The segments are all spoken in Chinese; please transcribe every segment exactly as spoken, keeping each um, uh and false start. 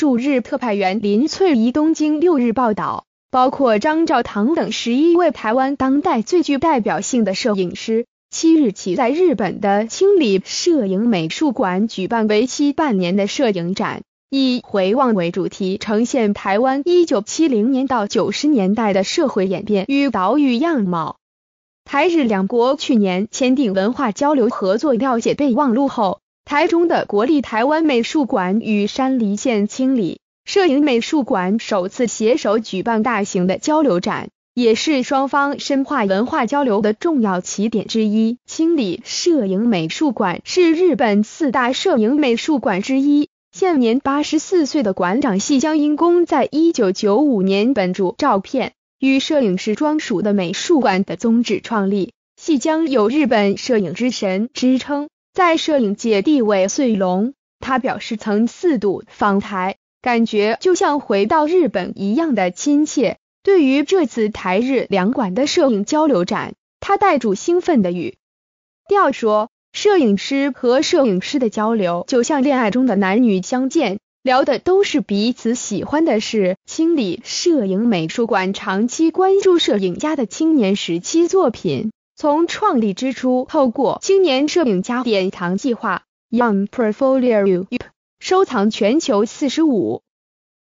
驻日特派员林翠怡东京六日报道，包括张兆堂等十一位台湾当代最具代表性的摄影师，七日起在日本的清理摄影美术馆举办为期半年的摄影展，以回望为主题，呈现台湾一九七零年到九十年代的社会演变与岛屿样貌。台日两国去年签订文化交流合作谅解备忘录后，台中的国立台湾美术馆与山梨县清理摄影美术馆首次携手举办大型的交流展，也是双方深化文化交流的重要起点之一。清理摄影美术馆是日本四大摄影美术馆之一，现年八十四岁的馆长细江英公在一九九五年本著照片与摄影师专属的美术馆的宗旨创立，细江有日本摄影之神之称，在摄影界地位最隆。他表示曾四度访台，感觉就像回到日本一样的亲切。对于这次台日两馆的摄影交流展，他带着兴奋的语调说，摄影师和摄影师的交流就像恋爱中的男女相见，聊的都是彼此喜欢的事。清理摄影美术馆长期关注摄影家的青年时期作品，从创立之初透过青年摄影家典藏计划 Young Portfolio 收藏全球四十五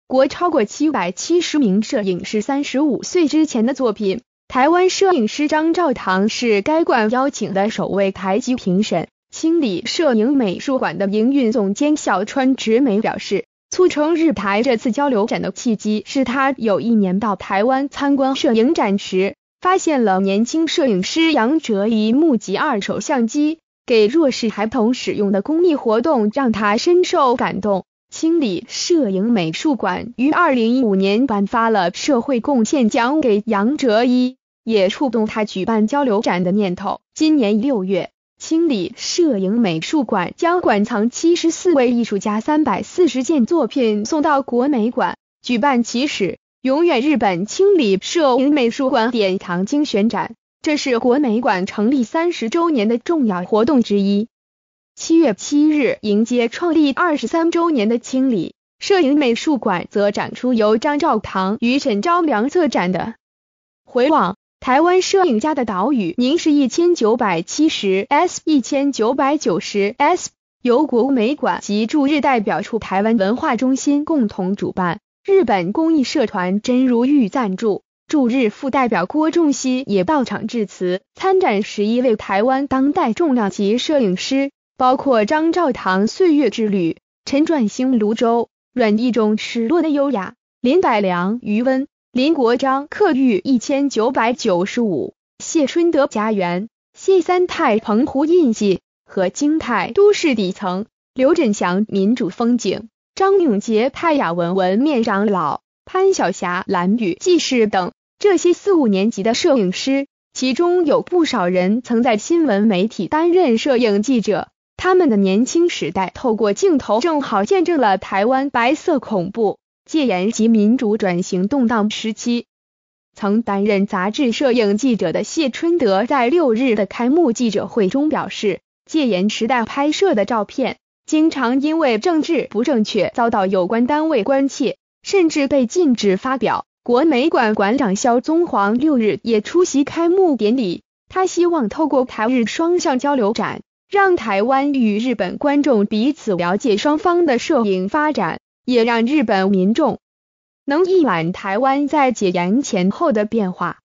国超过七百七十名摄影师三十五岁之前的作品。台湾摄影师张兆堂是该馆邀请的首位台籍评审。清理摄影美术馆的营运总监小川直美表示，促成日台这次交流展的契机是他有一年到台湾参观摄影展时，发现了年轻摄影师杨哲一募集二手相机给弱势孩童使用的公益活动，让他深受感动。清理摄影美术馆于二零一五年颁发了社会贡献奖给杨哲一，也触动他举办交流展的念头。今年六月，清理摄影美术馆将馆藏七十四位艺术家三百四十件作品送到国美馆，举办起始永远日本清理摄影美术馆典藏精选展，这是国美馆成立三十周年的重要活动之一。七月七日，迎接创立二十三周年的清理摄影美术馆则展出由张兆堂与沈昭良策展的回望台湾摄影家的岛屿，您是 一九七零 S 一九九零 S， 由国美馆及驻日代表处台湾文化中心共同主办，日本公益社团真如玉赞助，驻日副代表郭仲熙也到场致辞。参展十一位台湾当代重量级摄影师，包括张兆堂岁月之旅、陈传兴泸州、阮义忠失落的优雅、林百良余温、林国章克玉一九九五，谢春德家园、谢三泰澎湖印记、和金泰都市底层、刘振祥民主风景、张永杰泰雅文文面长老、潘晓霞蓝雨纪事等。这些四五年级的摄影师，其中有不少人曾在新闻媒体担任摄影记者，他们的年轻时代透过镜头正好见证了台湾白色恐怖、戒严及民主转型动荡时期。曾担任杂志摄影记者的谢春德在六日的开幕记者会中表示，戒严时代拍摄的照片经常因为政治不正确遭到有关单位关切，甚至被禁止发表。国美馆馆长萧宗煌六日也出席开幕典礼，他希望透过台日双向交流展，让台湾与日本观众彼此了解双方的摄影发展，也让日本民众能一览台湾在解严前后的变化。